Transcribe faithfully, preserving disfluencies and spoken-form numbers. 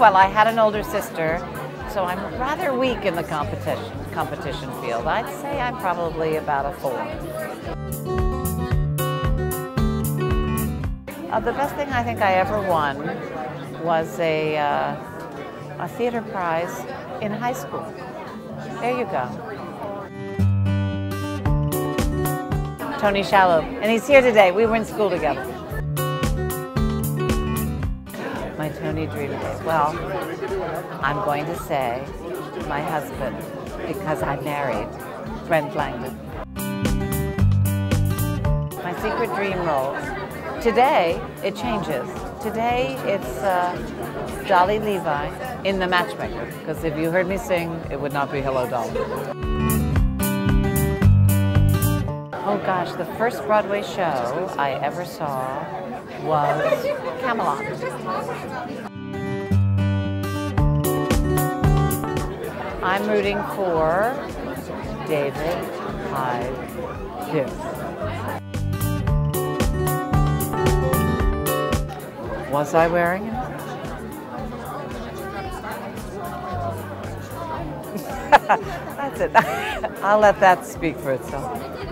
well, I had an older sister, so I'm rather weak in the competition competition field. I'd say I'm probably about a four. Uh, the best thing I think I ever won was a, uh, a theater prize in high school. There you go. Tony Shalhoub, and he's here today. We were in school together. My Tony dream is, well, I'm going to say my husband, because I married Brent Langdon. My secret dream role, today it changes. Today it's uh, Dolly Levi in The Matchmaker, because if you heard me sing, it would not be Hello Dolly. Oh gosh, the first Broadway show I ever saw was Camelot. I'm rooting for David Hyde Gibbs. Was I wearing it? That's it. I'll let that speak for itself.